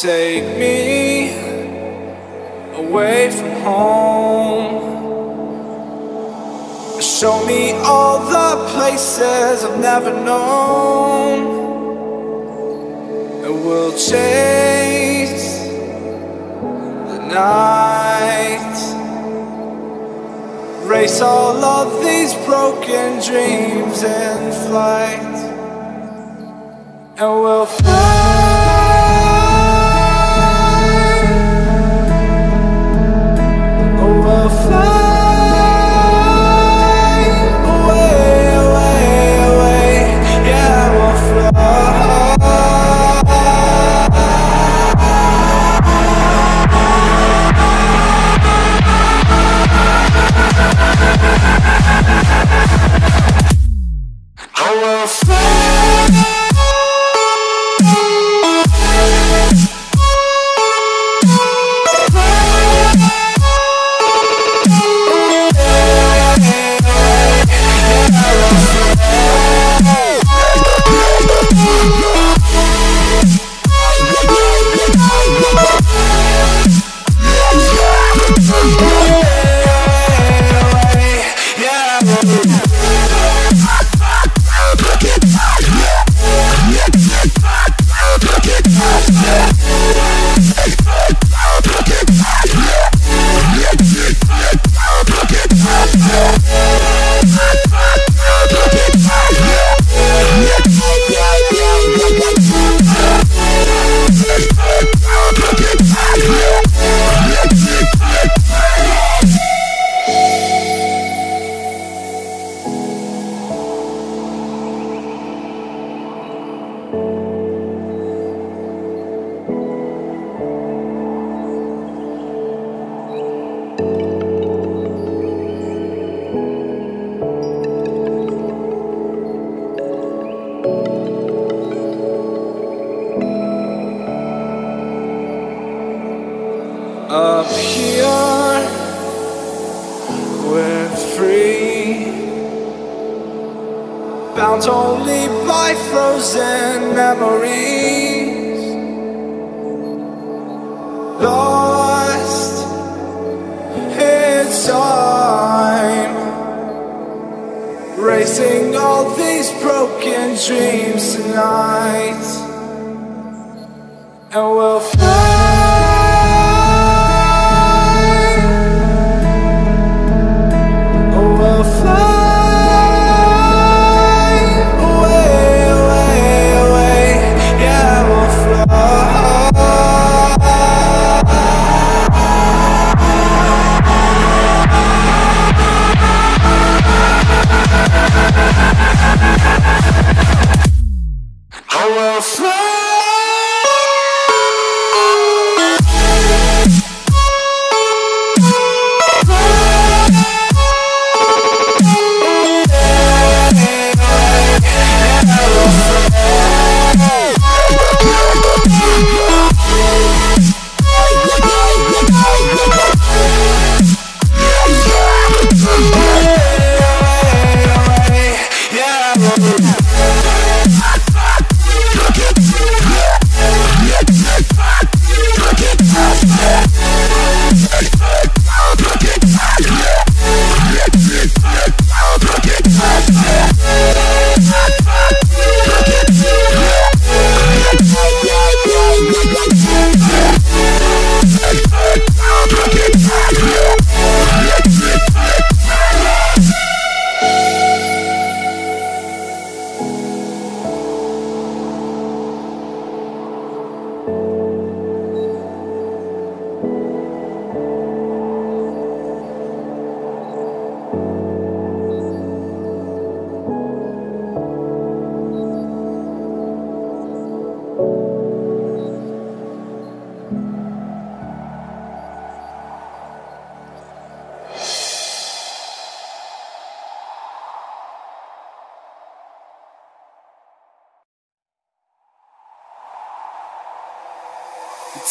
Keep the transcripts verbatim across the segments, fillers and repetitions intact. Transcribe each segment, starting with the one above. Take me away from home. Show me all the places I've never known. And we'll chase the night, race all of these broken dreams in flight. And we'll fly. Up here, we're free, bound only by frozen memories, lost in time, racing all these broken dreams tonight, and we'll fly.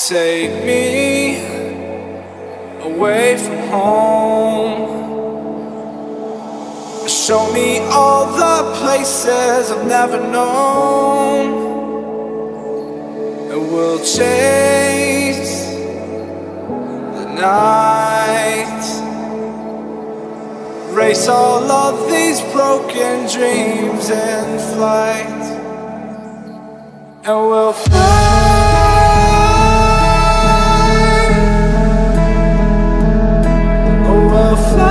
Take me away from home. Show me all the places I've never known. will chase the night, race all of these broken dreams in flight, and we'll fly. We'll fly.